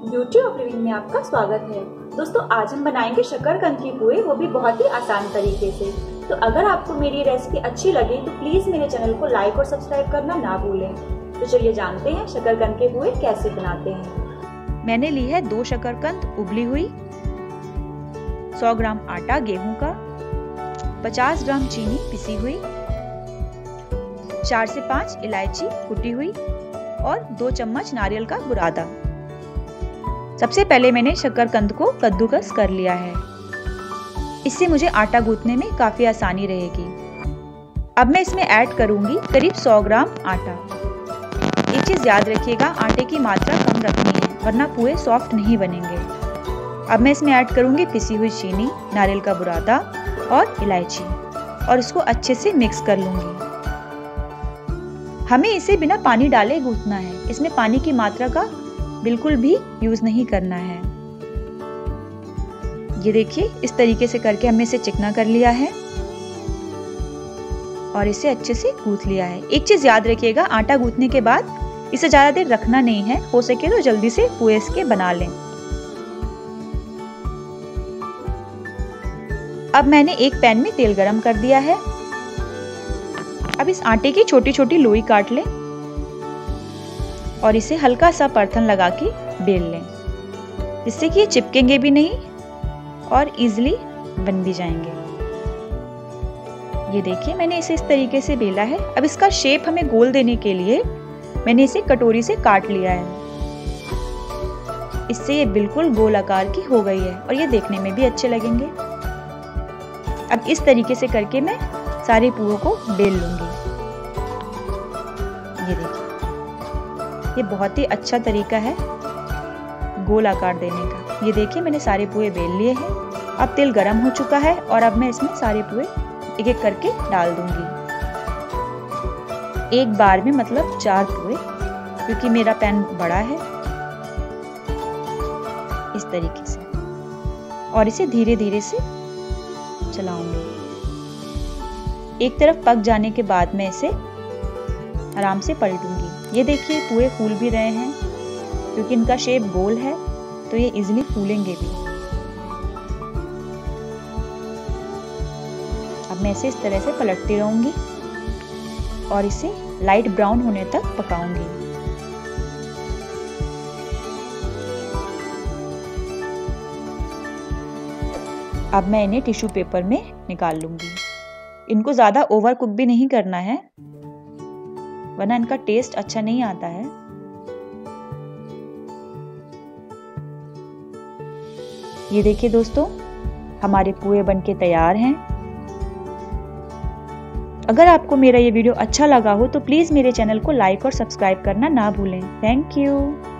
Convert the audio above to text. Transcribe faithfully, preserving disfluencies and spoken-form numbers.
Beauty of living में आपका स्वागत है। दोस्तों, आज हम बनाएंगे शकरकंद के पुए, वो भी बहुत ही आसान तरीके से। तो अगर आपको मेरी रेसिपी अच्छी लगे तो प्लीज मेरे चैनल को लाइक और सब्सक्राइब करना ना भूलें। तो चलिए जानते हैं शकरकंद के पुए कैसे बनाते हैं। मैंने ली है दो शकरकंद उबली हुई, सौ ग्राम आटा गेहूं का, पचास ग्राम चीनी पिसी हुई, चार से पांच इलायची कुटी हुई और दो चम्मच नारियल का बुरादा। सबसे पहले मैंने शकरकंद को कद्दूकस कर लिया है, इससे मुझे आटा गूंथने में काफी आसानी रहेगी। अब मैं इसमें ऐड करूंगी करीब सौ ग्राम आटा। एक चीज याद रखिएगा, आटे की मात्रा कम रखनी है वरना पुए सॉफ्ट नहीं बनेंगे। अब मैं इसमें ऐड करूंगी पिसी हुई चीनी, नारियल का बुरादा और इलायची और इसको अच्छे से मिक्स कर लूंगी। हमें इसे बिना पानी डाले गूंथना है, इसमें पानी की मात्रा का बिल्कुल भी यूज नहीं करना है। ये देखिए, इस तरीके से करके हमने इसे चिकना कर लिया है और इसे अच्छे से गूंथ लिया है। एक चीज याद रखिएगा, आटा गूंथने के बाद इसे ज्यादा देर रखना नहीं है, हो सके तो जल्दी से पुए इसके बना लें। अब मैंने एक पैन में तेल गरम कर दिया है। अब इस आटे की छोटी छोटी लोई काट लें और इसे हल्का सा परथन लगा के बेल लें, जिससे कि ये चिपकेंगे भी नहीं और इजीली बन भी जाएंगे। ये देखिए, मैंने इसे इस तरीके से बेला है। अब इसका शेप हमें गोल देने के लिए मैंने इसे कटोरी से काट लिया है, इससे ये बिल्कुल गोल आकार की हो गई है और ये देखने में भी अच्छे लगेंगे। अब इस तरीके से करके मैं सारे पुओं को बेल लूंगी। ये देखिए, ये बहुत ही अच्छा तरीका है गोल आकार देने का। ये देखिए, मैंने सारे पुए बेल लिए हैं। अब तेल गरम हो चुका है और अब मैं इसमें सारे पुए एक एक करके डाल दूंगी, एक बार में, मतलब चार पुए, क्योंकि मेरा पैन बड़ा है। इस तरीके से और इसे धीरे धीरे से चलाऊंगी। एक तरफ पक जाने के बाद मैं इसे आराम से पलटूंगी। ये देखिए, पुए फूल भी रहे हैं क्योंकि इनका शेप गोल है तो ये इजीली फूलेंगे भी। अब मैं इसे इस तरह से पलटती रहूंगी और इसे लाइट ब्राउन होने तक पकाऊंगी। अब मैं इन्हें टिश्यू पेपर में निकाल लूंगी। इनको ज्यादा ओवर कुक भी नहीं करना है वरना इनका टेस्ट अच्छा नहीं आता है। ये देखिए दोस्तों, हमारे पुए बनके तैयार हैं। अगर आपको मेरा ये वीडियो अच्छा लगा हो तो प्लीज मेरे चैनल को लाइक और सब्सक्राइब करना ना भूलें। Thank you.